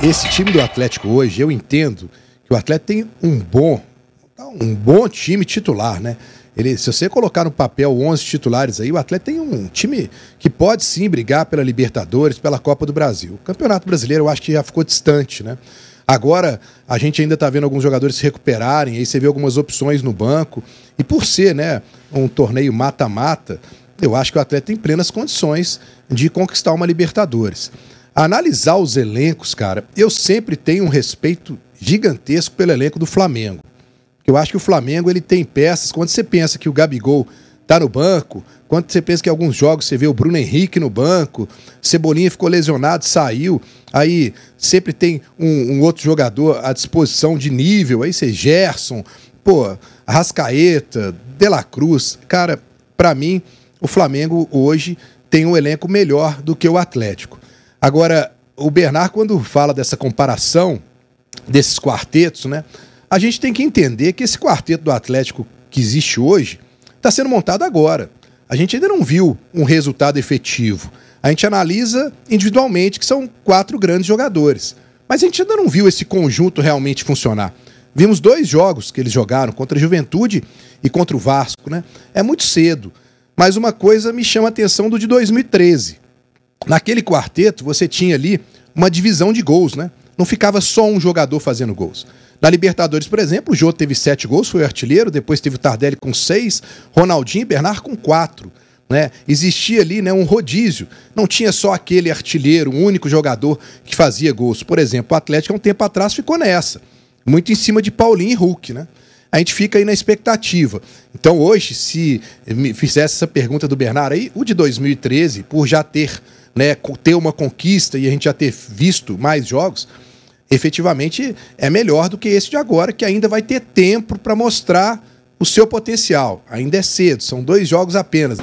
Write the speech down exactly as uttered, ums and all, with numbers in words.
Esse time do Atlético hoje, eu entendo que o Atlético tem um bom, um bom time titular, né? Ele, se você colocar no papel onze titulares aí, o Atlético tem um time que pode sim brigar pela Libertadores, pela Copa do Brasil. O Campeonato Brasileiro eu acho que já ficou distante, né? Agora a gente ainda está vendo alguns jogadores se recuperarem, aí você vê algumas opções no banco. E por ser, né, um torneio mata-mata, eu acho que o Atlético tem plenas condições de conquistar uma Libertadores. Analisar os elencos, cara, eu sempre tenho um respeito gigantesco pelo elenco do Flamengo. Eu acho que o Flamengo ele tem peças, quando você pensa que o Gabigol tá no banco, quando você pensa que em alguns jogos você vê o Bruno Henrique no banco, Cebolinha ficou lesionado, saiu, aí sempre tem um, um outro jogador à disposição de nível, aí você Gerson, pô, Arrascaeta, De La Cruz, cara, pra mim o Flamengo hoje tem um elenco melhor do que o Atlético. Agora, o Bernard quando fala dessa comparação, desses quartetos, né? A gente tem que entender que esse quarteto do Atlético que existe hoje está sendo montado agora. A gente ainda não viu um resultado efetivo. A gente analisa individualmente, que são quatro grandes jogadores. Mas a gente ainda não viu esse conjunto realmente funcionar. Vimos dois jogos que eles jogaram, contra a Juventude e contra o Vasco, né? É muito cedo. Mas uma coisa me chama a atenção do de dois mil e treze. Naquele quarteto, você tinha ali uma divisão de gols, né? Não ficava só um jogador fazendo gols. Na Libertadores, por exemplo, o Jô teve sete gols, foi artilheiro, depois teve o Tardelli com seis, Ronaldinho e Bernard com quatro. Né? Existia ali, né, um rodízio, não tinha só aquele artilheiro, um único jogador que fazia gols. Por exemplo, o Atlético há um tempo atrás ficou nessa, muito em cima de Paulinho e Hulk. Né? A gente fica aí na expectativa. Então hoje, se me fizesse essa pergunta do Bernard aí, o de dois mil e treze, por já ter, né, ter uma conquista e a gente já ter visto mais jogos, efetivamente é melhor do que esse de agora, que ainda vai ter tempo para mostrar o seu potencial. Ainda é cedo, são dois jogos apenas.